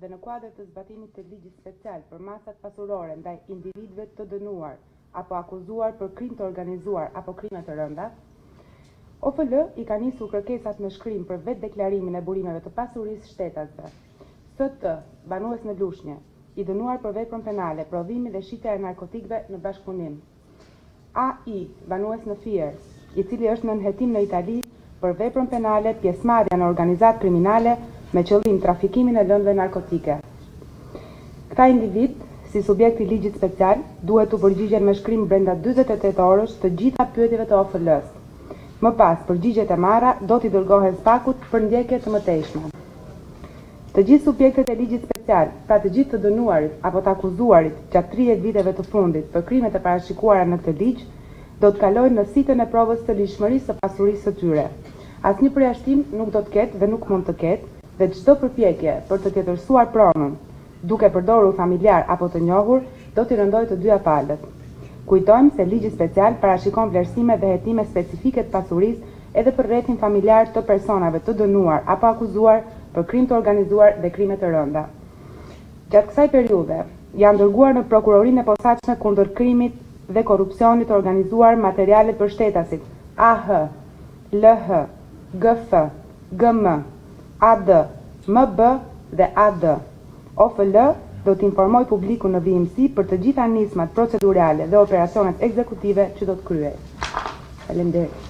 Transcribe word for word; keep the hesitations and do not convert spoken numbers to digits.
dhe në kuadër të zbatimit të ligjit special për masat pasurore ndaj individëve të dënuar apo akuzuar për krim të organizuar apo krime të rënda, O F L i ka nisur kërkesat me shkrim për vetë deklarimin e burimeve të pasurisë shtetasve. S T, banues në Lushnje, i dënuar për veprën penale, prodhimi dhe shitja e narkotikëve në bashkëpunim. A I, banues në Fier, i cili është në nënhetim në Itali për veprën penale, pjesëmarrje në organizatë kriminale me qëllim trafikimin e lëndëve narkotike. Këta individ, si subjekt i ligjit special, duhet të përgjigjen me shkrim brenda dyzet e tetë orësh të gjitha pyetjeve të O F L-s. Më pas, përgjigjet e marra do t'i dërgohen spakut për ndjekje të mëtejshme. Të gjithë subjektet e ligjit special, pra të gjithë të dënuarit apo të akuzuarit gjatë tridhjetë viteve të fundit për krimet e parashikuara në këtë ligj, do t'kalojnë në sitën e provës të ligjshmërisë së pasurisë së tyre. Asnjë përjashtim nuk do të ketë dhe nuk mund të ketë, dhe çdo përpjekje për të tjetërsuar pronën, duke përdorur familjar apo të njohur, do t'i rëndoj të dyja palët. Kujtojmë se ligji special parashikon vlerësime dhe hetime specifike të pasurisë edhe për rrethin familjar të personave të dënuar apo akuzuar për krim të organizuar dhe krime të rënda. Gjatë kësaj periudhe, janë dërguar në prokurorinë e posaçme kundër krimit dhe korrupsionit të organizuar materialet për shtetasit A H, L H, G F, G M, A D, M B dhe A D. O F L do t'informoj publikun në V M C për të gjitha nismat procedurale dhe operacionet ekzekutive që do t'kryej. Faleminderit.